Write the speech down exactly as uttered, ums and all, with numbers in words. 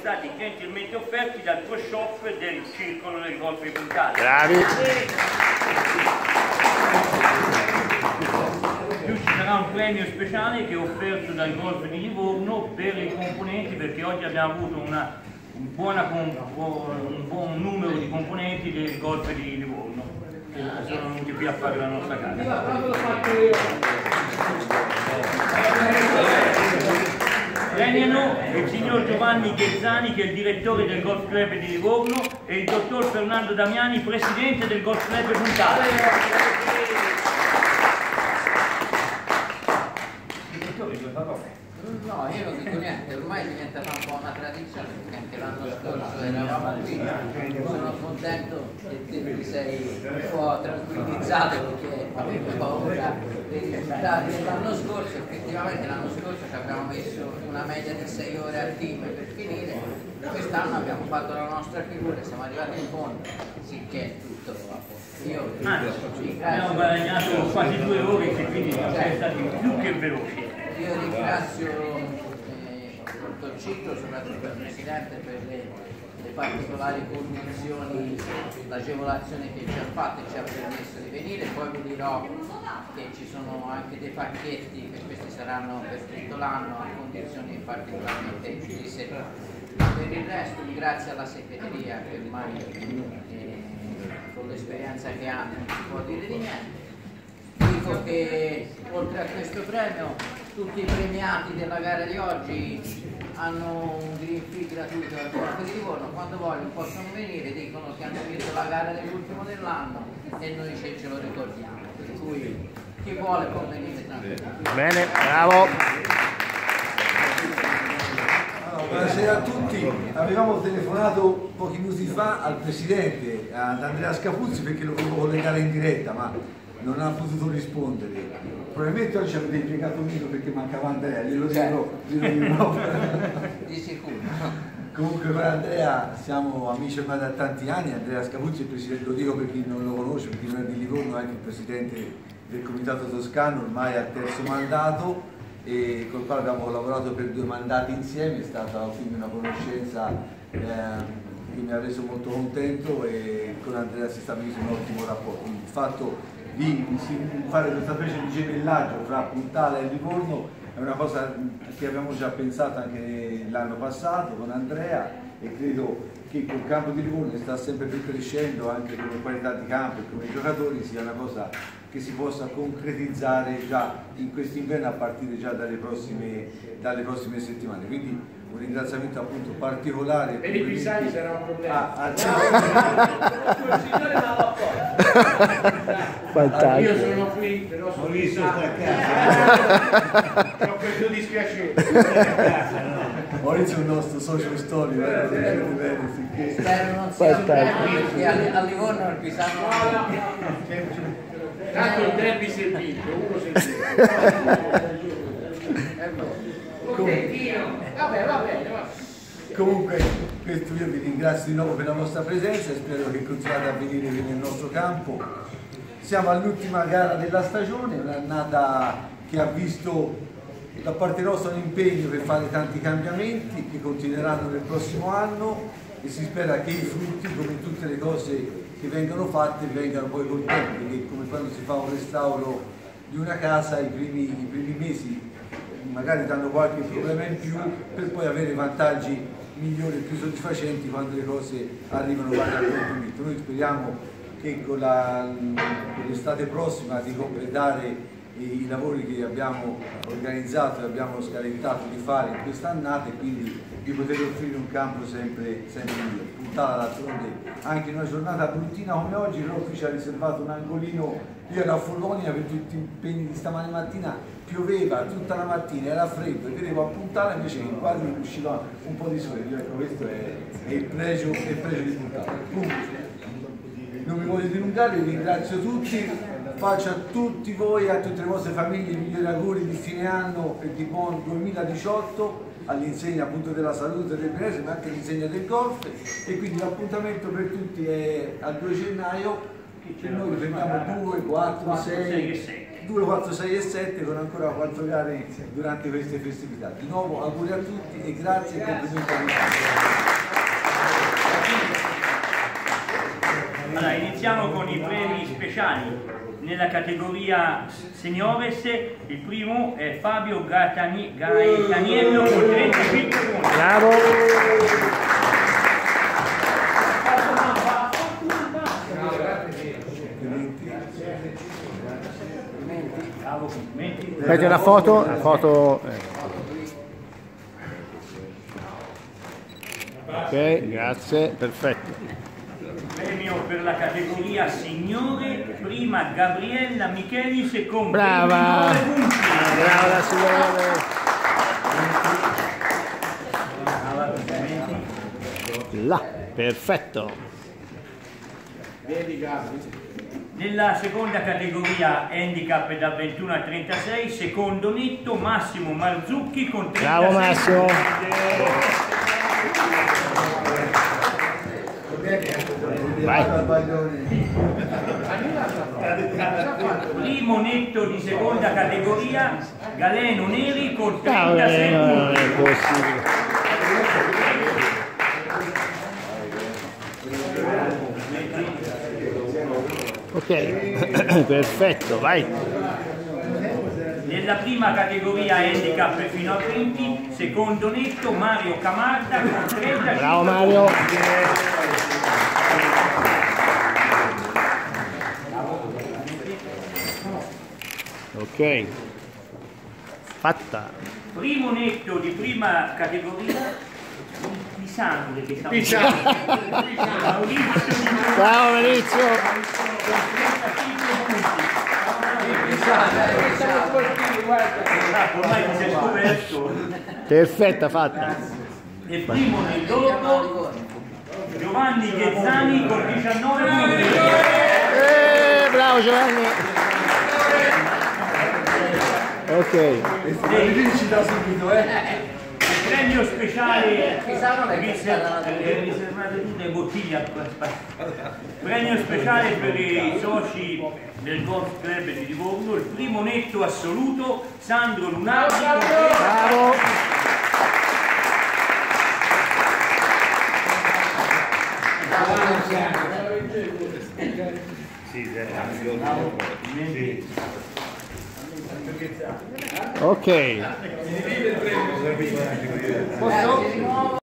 stati gentilmente offerti dal tuo shop del circolo del golf di Punta Ala. Bravi! In più ci sarà un premio speciale che è offerto dal golf di Livorno per i componenti, perché oggi abbiamo avuto una buona un buon numero di componenti del golf di Livorno che sono venuti qui a fare la nostra casa. Premiano il signor Giovanni Ghezzani, che è il direttore del Golf Club di Livorno, e il dottor Fernando Damiani, presidente del Golf Club Punta Ala. Direttore, due parole. No, io non dico niente, ormai è diventata un po' una tradizione, perché anche l'anno scorso eravamo qui. Sono contento che te ti sei un po' tranquillizzato, perché avevo paura dei risultati dell'anno scorso. Effettivamente l'anno scorso ci abbiamo messo una media di sei ore al team per finire, quest'anno abbiamo fatto la nostra figura, siamo arrivati in fondo, sicché tutto va a posto. Io abbiamo guadagnato quasi due ore che quindi siamo stati più che veloci. Io ringrazio eh, tutto il ciclo, soprattutto il Presidente, per le, le particolari condizioni, l'agevolazione che ci ha fatto e ci ha permesso di venire. Poi vi dirò che ci sono anche dei pacchetti, che questi saranno per tutto l'anno a condizioni particolarmente eccellenti. Per il resto ringrazio alla segreteria, che ormai eh, con l'esperienza che ha non si può dire di niente. Dico che oltre a questo premio tutti i premiati della gara di oggi hanno un green fee gratuito al Golf di Livorno, quando vogliono possono venire, dicono che hanno vinto la gara dell'ultimo dell'anno e noi ce, ce lo ricordiamo, per cui chi vuole può venire tranquillamente. Bene, bravo. Allora, buonasera a tutti, avevamo telefonato pochi minuti fa al Presidente, ad Andrea Scavuzzi, perché lo volevo collegare in diretta ma non ha potuto rispondere. Probabilmente oggi avete impiegato un minuto perché mancava Andrea, glielo dico, glielo dico. Di sicuro. Comunque con Andrea siamo amici ormai da tanti anni. Andrea Scavuzzi, lo dico per chi non lo conosce, per chi non è di Livorno, è anche il presidente del Comitato Toscano, ormai al terzo mandato, e col quale abbiamo collaborato per due mandati insieme. È stata quindi una conoscenza eh, che mi ha reso molto contento, e con Andrea si è stabilito un ottimo rapporto. Il fatto di fare questa specie di gemellaggio fra Punta Ala e Livorno è una cosa che abbiamo già pensato anche l'anno passato con Andrea, e credo che col campo di Livorno, che sta sempre più crescendo anche come qualità di campo e come giocatori, sia una cosa che si possa concretizzare già in quest'inverno, a partire già dalle prossime, dalle prossime settimane. Quindi un ringraziamento appunto particolare. Per i pisani sarà un problema. Ah, ah, io sono qui, però sono lì sotto a casa. Ho questo dispiacere. Maurizio è un nostro socio storico. Spero non sia un derby, perché a Livorno il pisano. Tanto il derby si è vinto, uno si è vinto. Vabbè, vabbè, vabbè. Comunque questo io vi ringrazio di nuovo per la vostra presenza e spero che continuate a venire nel nostro campo. Siamo all'ultima gara della stagione, un'annata che ha visto da parte nostra un impegno per fare tanti cambiamenti che continueranno nel prossimo anno, e si spera che i frutti, come tutte le cose che vengono fatte, vengano poi contenti, perché come quando si fa un restauro di una casa, i primi, i primi mesi magari danno qualche problema in più, per poi avere vantaggi migliori e più soddisfacenti quando le cose arrivano al compimento. Noi speriamo che con l'estate prossima di completare i lavori che abbiamo organizzato e abbiamo scalendato di fare in quest'annata, e quindi di poter offrire un campo sempre, sempre migliore. Punta Ala d'altronde, anche in una giornata bruttina come oggi, Roffi ci ha riservato un angolino lì alla Follonia per tutti gli impegni di stamane mattina. Pioveva tutta la mattina, era freddo e vedevo a Punta Ala, invece in quadro mi usciva un po' di sole. Ecco, questo è, è, il pregio, è il pregio di Punta Ala. Comunque, non mi voglio dilungare, vi ringrazio tutti. Faccio a tutti voi e a tutte le vostre famiglie i migliori auguri di fine anno e di buon duemiladiciotto, all'insegna appunto della salute del benessere, ma anche all'insegna del golf. E quindi l'appuntamento per tutti è al due gennaio, che noi prendiamo due, quattro, sei, due, quattro, sei e sette con ancora quattro gare durante queste festività. Di nuovo auguri a tutti e grazie e complimenti a tutti. Allora, iniziamo con i premi speciali. Nella categoria seniores il primo è Fabio Gaetaniello con trentacinque punti. Bravo! Metti una foto, una foto. Ok, grazie, perfetto. Premio per la categoria signore, prima Gabriella Micheli, secondo brava punti. Brava la signora. Là, perfetto. Nella seconda categoria handicap da ventuno a trentasei, secondo netto Massimo Marzucchi con trentasei. Bravo Massimo. Primo netto di seconda categoria Galeno Neri con trentasei punti. Ok, perfetto, vai. Nella prima categoria handicap fino a venti, secondo netto Mario Camarda con trentacinque. Bravo Mario. Ok, fatta. Primo netto di prima categoria di sangue che siamo Maurizio. Ciao Maurizio. Perfetta, fatta. E primo nel dopo Giovanni Ghezzani con diciannove punti. Eh, bravo Giovanni. Ok, e ci dà subito, eh? Il premio speciale premio speciale per i soci del Golf Club di Livorno, il primo netto assoluto Sandro Lunardi. Bravo. Sì, sì. Ok.